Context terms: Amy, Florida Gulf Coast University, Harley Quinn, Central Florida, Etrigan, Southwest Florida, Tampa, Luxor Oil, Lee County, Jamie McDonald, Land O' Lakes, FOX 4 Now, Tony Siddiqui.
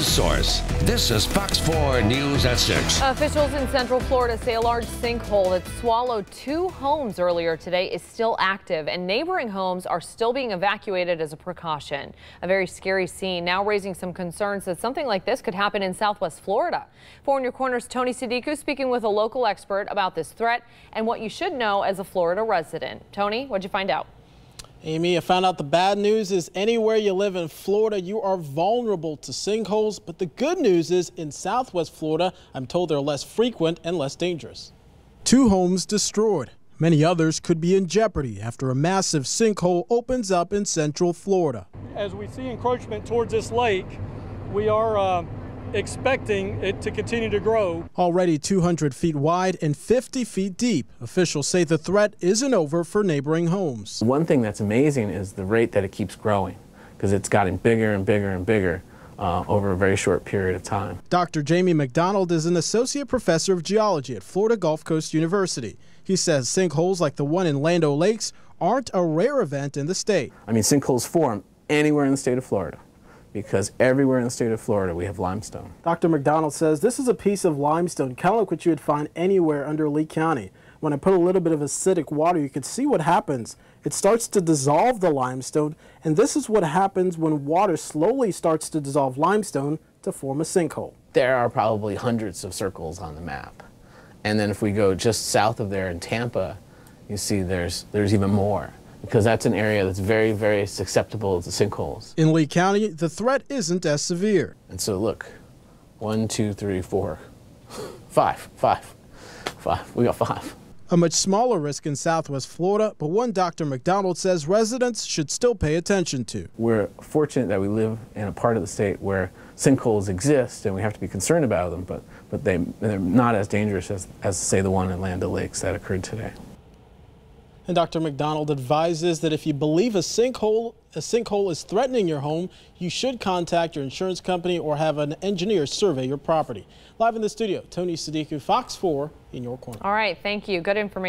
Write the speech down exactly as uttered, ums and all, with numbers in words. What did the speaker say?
news source. This is Fox four News at six. Officials in Central Florida say a large sinkhole that swallowed two homes earlier today is still active, and neighboring homes are still being evacuated as a precaution. A very scary scene, now raising some concerns that something like this could happen in Southwest Florida. four in Your Corner's Tony Siddiqui speaking with a local expert about this threat and what you should know as a Florida resident. Tony, what'd you find out? Amy, I found out the bad news is anywhere you live in Florida, you are vulnerable to sinkholes. But the good news is in Southwest Florida, I'm told they're less frequent and less dangerous. Two homes destroyed. Many others could be in jeopardy after a massive sinkhole opens up in Central Florida. As we see encroachment towards this lake, we are uh, expecting it to continue to grow. Already two hundred feet wide and fifty feet deep, officials say the threat isn't over for neighboring homes. One thing that's amazing is the rate that it keeps growing, because it's gotten bigger and bigger and bigger uh, over a very short period of time. Doctor Jamie McDonald is an associate professor of geology at Florida Gulf Coast University. He says sinkholes like the one in Land O' Lakes aren't a rare event in the state. I mean, sinkholes form anywhere in the state of Florida, because everywhere in the state of Florida we have limestone. Doctor McDonald says this is a piece of limestone, kind of like what you would find anywhere under Lee County. When I put a little bit of acidic water, you can see what happens. It starts to dissolve the limestone, and this is what happens when water slowly starts to dissolve limestone to form a sinkhole. There are probably hundreds of circles on the map. And then if we go just south of there in Tampa, you see there's, there's even more, because that's an area that's very, very susceptible to sinkholes. In Lee County, the threat isn't as severe. And so look, one, two, three, four, five, five, five, we got five. A much smaller risk in Southwest Florida, but one Doctor McDonald says residents should still pay attention to. We're fortunate that we live in a part of the state where sinkholes exist and we have to be concerned about them, but, but they, they're not as dangerous as, as, say, the one in Land O' Lakes that occurred today. And Doctor McDonald advises that if you believe a sinkhole, a sinkhole is threatening your home, you should contact your insurance company or have an engineer survey your property. Live in the studio, Tony Siddiqui, Fox four, in your corner. All right, thank you. Good information.